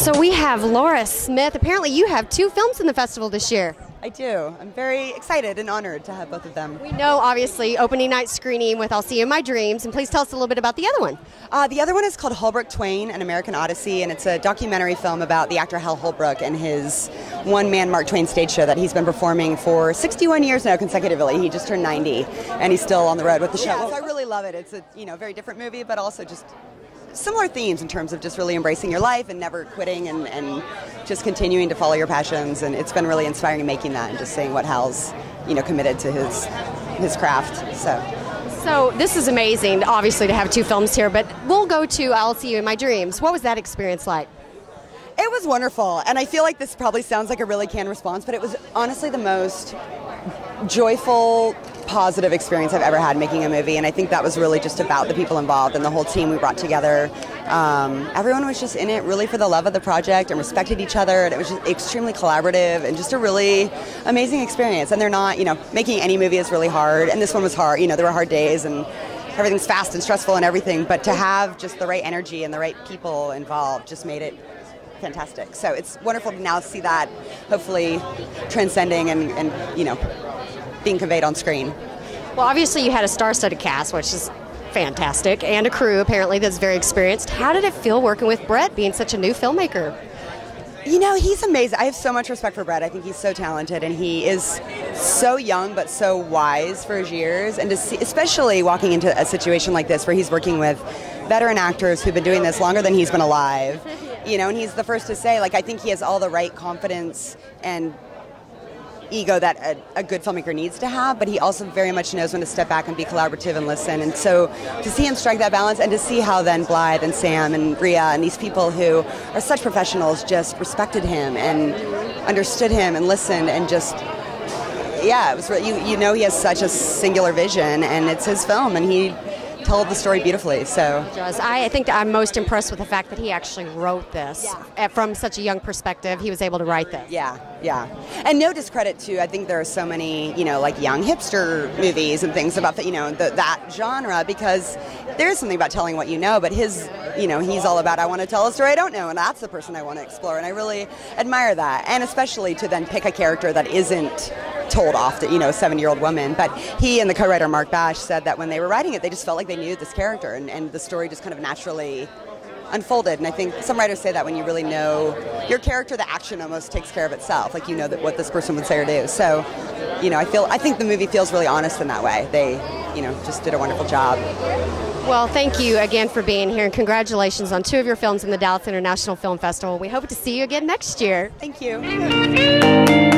So we have Laura Smith. Apparently you have two films in the festival this year. I do. I'm very excited and honored to have both of them. We know, obviously, opening night screening with I'll See You in My Dreams, and please tell us a little bit about the other one. The other one is called Holbrook/Twain: An American Odyssey, and it's a documentary film about the actor Hal Holbrook and his one-man Mark Twain stage show that he's been performing for 61 years now consecutively. He just turned 90, and he's still on the road with the show. Yeah, so I really love it. It's a very different movie, but also just similar themes in terms of just really embracing your life and never quitting and just continuing to follow your passions, and it's been really inspiring making that and just seeing what Hal's committed to his craft. So this is amazing, obviously, to have two films here, but we'll go to I'll See You in My Dreams. What was that experience like? It was wonderful, and I feel like this probably sounds like a really canned response, but it was honestly the most joyful, positive experience I've ever had making a movie, and I think that was really just about the people involved and the whole team we brought together. Everyone was just in it really for the love of the project and respected each other, and it was just extremely collaborative and just a really amazing experience. And they're not, making any movie is really hard, and this one was hard. There were hard days and everything's fast and stressful and everything, but to have just the right energy and the right people involved just made it fantastic. So it's wonderful to now see that hopefully transcending and being conveyed on screen. Well, obviously you had a star-studded cast, which is fantastic, and a crew apparently that's very experienced. How did it feel working with Brett, being such a new filmmaker? He's amazing. I have so much respect for Brett. I think he's so talented, and he is so young but so wise for his years. And to see, especially walking into a situation like this where he's working with veteran actors who've been doing this longer than he's been alive, and he's the first to say, I think he has all the right confidence and ego that a good filmmaker needs to have, but he also very much knows when to step back and be collaborative and listen. And so to see him strike that balance, and to see how then Blythe and Sam and Rhea and these people who are such professionals just respected him and understood him and listened, and just, it was really, he has such a singular vision, and it's his film, and he told the story beautifully. So I think I'm most impressed with the fact that he actually wrote this from such a young perspective. He was able to write this. Yeah, and no discredit to, I think there are so many young hipster movies and things about that genre, because there is something about telling what you know, but his he's all about, I want to tell a story I don't know, and that's the person I want to explore, and I really admire that. And especially to then pick a character that isn't told off, that 70-year-old woman, but he and the co-writer Mark Bash said that when they were writing it, they just felt like they knew this character, and the story just kind of naturally unfolded. And I think some writers say that when you really know your character, the action almost takes care of itself, that what this person would say or do. So I think the movie feels really honest in that way. They just did a wonderful job. Well, thank you again for being here, and congratulations on two of your films in the Dallas International Film Festival. We hope to see you again next year. Thank you.